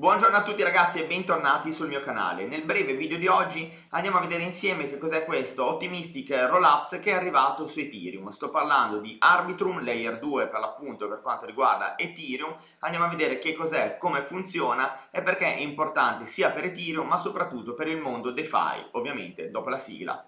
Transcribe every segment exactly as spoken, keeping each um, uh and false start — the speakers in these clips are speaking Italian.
Buongiorno a tutti ragazzi e bentornati sul mio canale. Nel breve video di oggi andiamo a vedere insieme che cos'è questo Optimistic Rollups che è arrivato su Ethereum. Sto parlando di Arbitrum Layer due per l'appunto per quanto riguarda Ethereum. Andiamo a vedere che cos'è, come funziona e perché è importante sia per Ethereum ma soprattutto per il mondo DeFi, ovviamente dopo la sigla.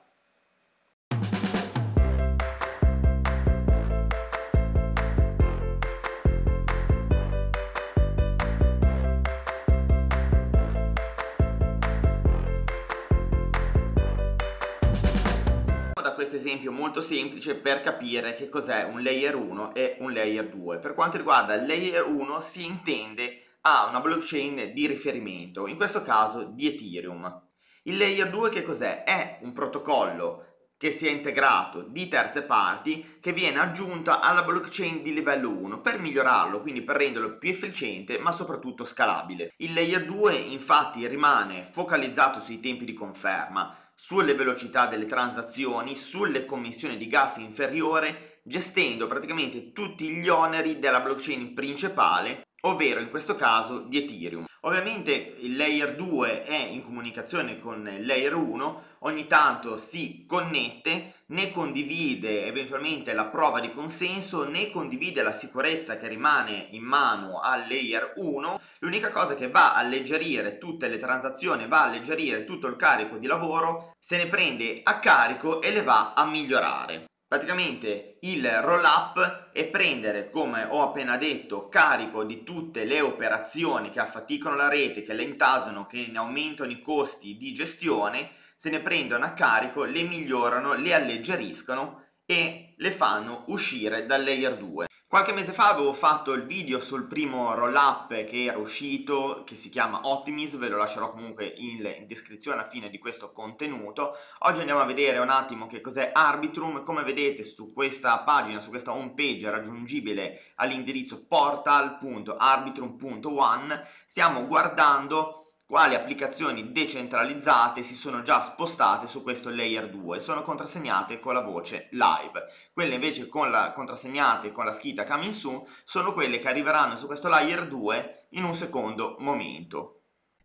Questo esempio molto semplice per capire che cos'è un layer uno e un layer due. Per quanto riguarda il layer uno si intende a una blockchain di riferimento, in questo caso di Ethereum. Il layer due che cos'è? È un protocollo che si è integrato di terze parti che viene aggiunta alla blockchain di livello uno per migliorarlo, quindi per renderlo più efficiente ma soprattutto scalabile. Il layer due infatti rimane focalizzato sui tempi di conferma, sulle velocità delle transazioni, sulle commissioni di gas inferiore, gestendo praticamente tutti gli oneri della blockchain principale, ovvero in questo caso di Ethereum. Ovviamente il layer due è in comunicazione con il layer uno, ogni tanto si connette, ne condivide eventualmente la prova di consenso, ne condivide la sicurezza che rimane in mano al layer uno, l'unica cosa che va a alleggerire tutte le transazioni, va a alleggerire tutto il carico di lavoro, se ne prende a carico e le va a migliorare. Praticamente il roll up è prendere, come ho appena detto, carico di tutte le operazioni che affaticano la rete, che le intasano, che ne aumentano i costi di gestione, se ne prendono a carico, le migliorano, le alleggeriscono e le fanno uscire dal layer due. Qualche mese fa avevo fatto il video sul primo roll-up che era uscito, che si chiama Optimism, ve lo lascerò comunque in descrizione a fine di questo contenuto. Oggi andiamo a vedere un attimo che cos'è Arbitrum. Come vedete su questa pagina, su questa home page è raggiungibile all'indirizzo portal punto arbitrum punto one, stiamo guardando quali applicazioni decentralizzate si sono già spostate su questo layer due, sono contrassegnate con la voce live. Quelle invece con la, contrassegnate con la scritta coming soon sono quelle che arriveranno su questo layer due in un secondo momento.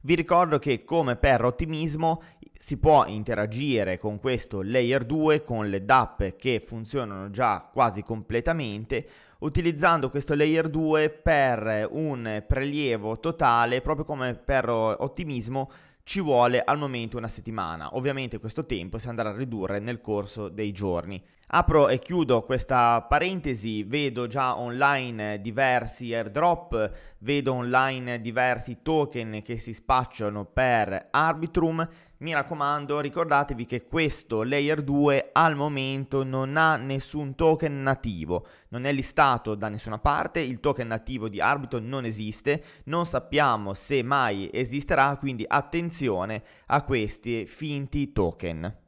Vi ricordo che come per Optimismo si può interagire con questo layer due, con le dApp che funzionano già quasi completamente, utilizzando questo layer due per un prelievo totale, proprio come per Optimismo ci vuole al momento una settimana. Ovviamente questo tempo si andrà a ridurre nel corso dei giorni. Apro e chiudo questa parentesi, vedo già online diversi airdrop, vedo online diversi token che si spacciano per Arbitrum. Mi raccomando, ricordatevi che questo layer due al momento non ha nessun token nativo, non è listato da nessuna parte, il token nativo di Arbitrum non esiste, non sappiamo se mai esisterà, quindi attenzione a questi finti token.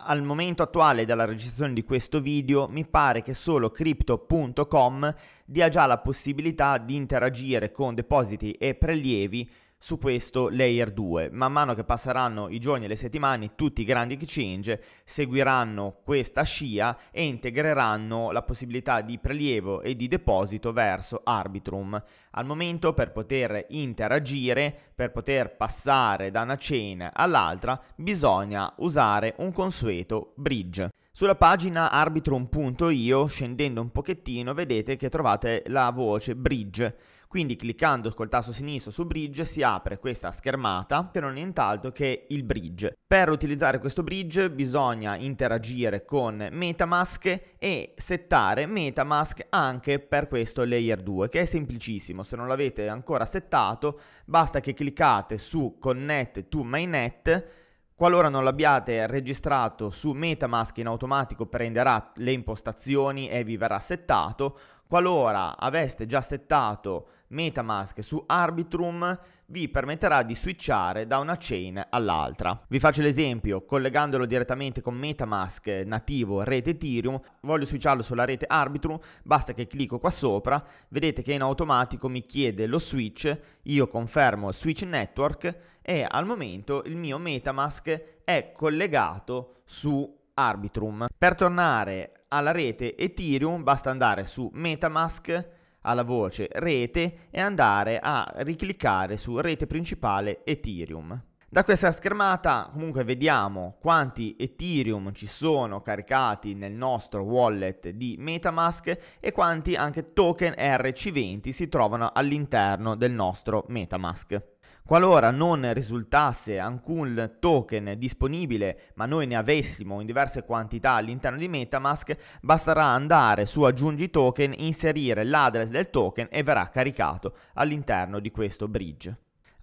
Al momento attuale della registrazione di questo video mi pare che solo crypto punto com dia già la possibilità di interagire con depositi e prelievi su questo layer due. Man mano che passeranno i giorni e le settimane, tutti i grandi exchange seguiranno questa scia e integreranno la possibilità di prelievo e di deposito verso Arbitrum. Al momento, per poter interagire, per poter passare da una chain all'altra, bisogna usare un consueto bridge. Sulla pagina arbitrum punto io, scendendo un pochettino, vedete che trovate la voce bridge. Quindi cliccando col tasto sinistro su bridge si apre questa schermata che non è nient'altro che il bridge. Per utilizzare questo bridge bisogna interagire con MetaMask e settare MetaMask anche per questo layer due, che è semplicissimo. Se non l'avete ancora settato basta che cliccate su Connect to Mainnet. Qualora non l'abbiate registrato su MetaMask, in automatico prenderà le impostazioni e vi verrà settato. Qualora aveste già settato MetaMask su Arbitrum, vi permetterà di switchare da una chain all'altra. Vi faccio l'esempio: collegandolo direttamente con MetaMask nativo rete Ethereum, voglio switcharlo sulla rete Arbitrum, basta che clicco qua sopra, vedete che in automatico mi chiede lo switch, io confermo switch network e al momento il mio MetaMask è collegato su Arbitrum. Per tornare alla rete Ethereum basta andare su MetaMask, alla voce rete e andare a ricliccare su rete principale Ethereum. Da questa schermata comunque vediamo quanti Ethereum ci sono caricati nel nostro wallet di MetaMask e quanti anche token E R C venti si trovano all'interno del nostro MetaMask. Qualora non risultasse alcun token disponibile, ma noi ne avessimo in diverse quantità all'interno di MetaMask, basterà andare su aggiungi token, inserire l'address del token e verrà caricato all'interno di questo bridge.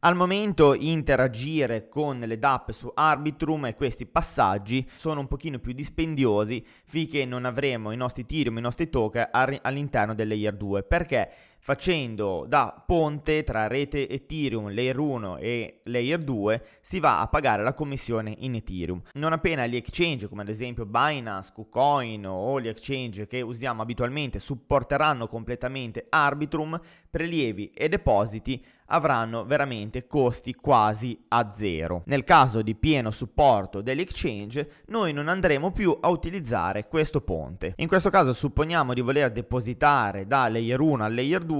Al momento interagire con le dApp su Arbitrum e questi passaggi sono un pochino più dispendiosi finché non avremo i nostri Ethereum, i nostri token all'interno del layer due, perché facendo da ponte tra rete Ethereum, layer uno e layer due si va a pagare la commissione in Ethereum. Non appena gli exchange come ad esempio Binance, KuCoin o gli exchange che usiamo abitualmente supporteranno completamente Arbitrum, prelievi e depositi avranno veramente costi quasi a zero. Nel caso di pieno supporto dell'exchange noi non andremo più a utilizzare questo ponte. In questo caso supponiamo di voler depositare da layer uno al layer due,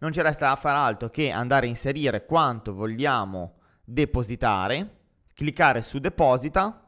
non ci resta da far altro che andare a inserire quanto vogliamo depositare, cliccare su deposita,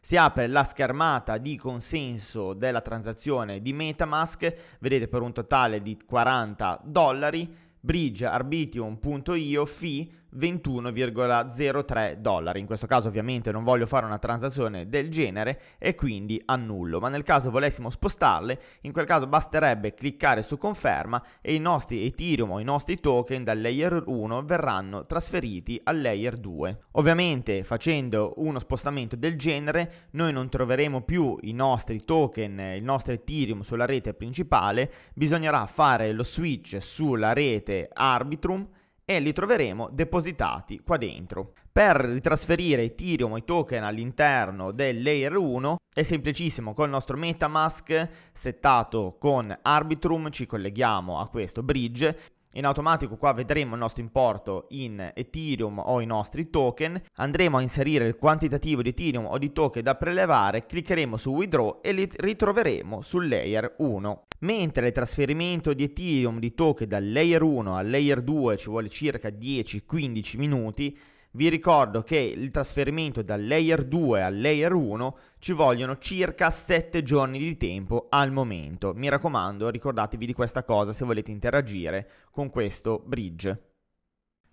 si apre la schermata di consenso della transazione di MetaMask, vedete per un totale di quaranta dollari, bridge arbitrum punto io fee ventuno virgola zero tre dollari. In questo caso ovviamente non voglio fare una transazione del genere e quindi annullo, ma nel caso volessimo spostarle, in quel caso basterebbe cliccare su conferma e i nostri Ethereum o i nostri token dal layer uno verranno trasferiti al layer due. Ovviamente facendo uno spostamento del genere noi non troveremo più i nostri token, il nostro Ethereum sulla rete principale, bisognerà fare lo switch sulla rete Arbitrum e li troveremo depositati qua dentro. Per ritrasferire Ethereum e i token all'interno del layer uno è semplicissimo, col nostro MetaMask settato con Arbitrum ci colleghiamo a questo bridge. In automatico qua vedremo il nostro importo in Ethereum o i nostri token, andremo a inserire il quantitativo di Ethereum o di token da prelevare, cliccheremo su withdraw e li ritroveremo sul layer uno. Mentre il trasferimento di Ethereum di token dal layer uno al layer due ci vuole circa dieci quindici minuti, vi ricordo che il trasferimento dal layer due al layer uno ci vogliono circa sette giorni di tempo al momento. Mi raccomando, ricordatevi di questa cosa se volete interagire con questo bridge.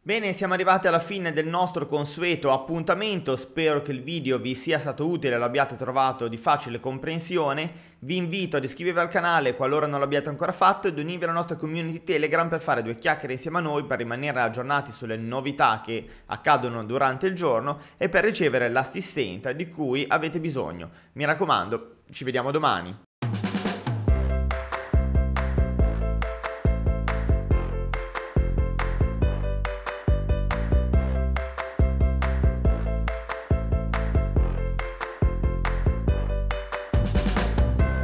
Bene, siamo arrivati alla fine del nostro consueto appuntamento, spero che il video vi sia stato utile e l'abbiate trovato di facile comprensione. Vi invito ad iscrivervi al canale qualora non l'abbiate ancora fatto ed unirvi alla nostra community Telegram per fare due chiacchiere insieme a noi, per rimanere aggiornati sulle novità che accadono durante il giorno e per ricevere l'assistenza di cui avete bisogno. Mi raccomando, ci vediamo domani.